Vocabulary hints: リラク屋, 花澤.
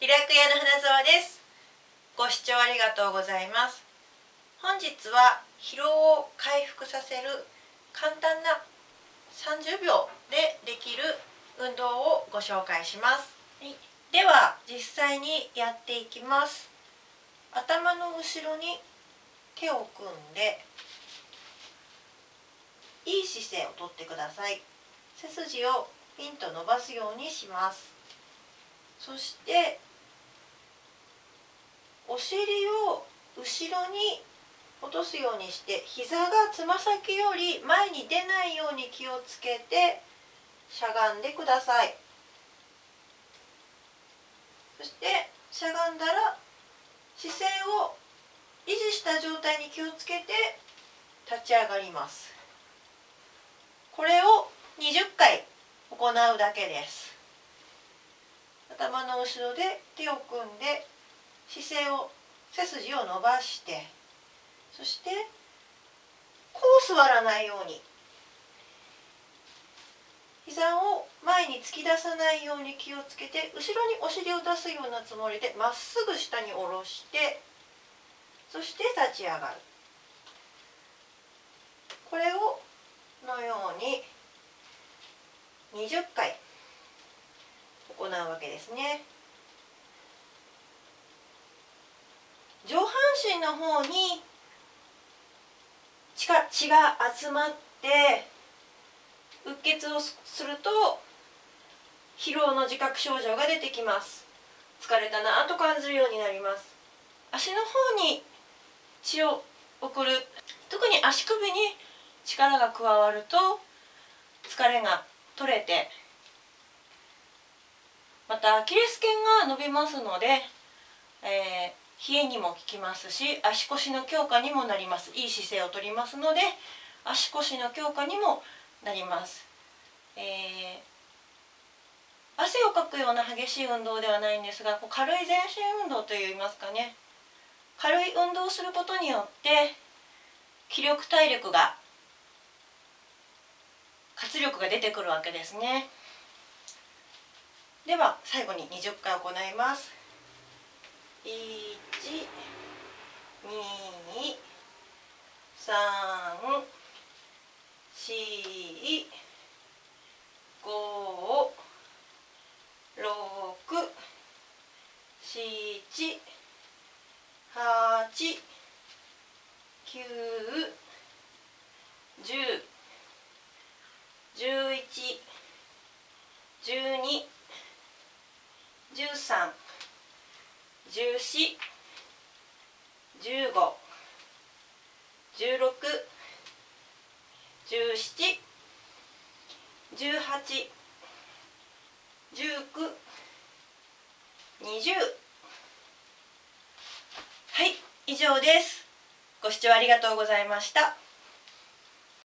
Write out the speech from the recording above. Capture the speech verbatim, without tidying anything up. リラク屋の花澤です。ご視聴ありがとうございます。本日は疲労を回復させる簡単なさんじゅうびょうでできる運動をご紹介します。では実際にやっていきます。頭の後ろに手を組んでいい姿勢をとってください。背筋をピンと伸ばすようにします。そしてお尻を後ろに落とすようにして、膝がつま先より前に出ないように気をつけてしゃがんでください。そしてしゃがんだら姿勢を維持した状態に気をつけて立ち上がります。これをにじゅっかい行うだけです。頭の後ろで手を組んで姿勢を、背筋を伸ばして、そしてこう座らないように、膝を前に突き出さないように気をつけて、後ろにお尻を出すようなつもりでまっすぐ下に下ろして、そして立ち上がる。これをのようににじゅっかい行うわけですね。上半身の方に血が、血が集まってうっ血をすると疲労の自覚症状が出てきます。疲れたなぁと感じるようになります。足の方に血を送る、特に足首に力が加わると疲れが取れて、またアキレス腱が伸びますので、えー、冷えにも効きますし、足腰の強化にもなります。いい姿勢をとりますので足腰の強化にもなります、えー、汗をかくような激しい運動ではないんですが、こう軽い全身運動といいますかね、軽い運動をすることによって気力体力が活力が出てくるわけですね。では最後ににじゅっかい行います。いち に さん し ご ろく しち はち きゅう じゅういち に さん し ご ろく しち じゅうよん じゅうご じゅうろく じゅうなな じゅうはち じゅうきゅう にじゅう。はい、以上です。ご視聴ありがとうございました。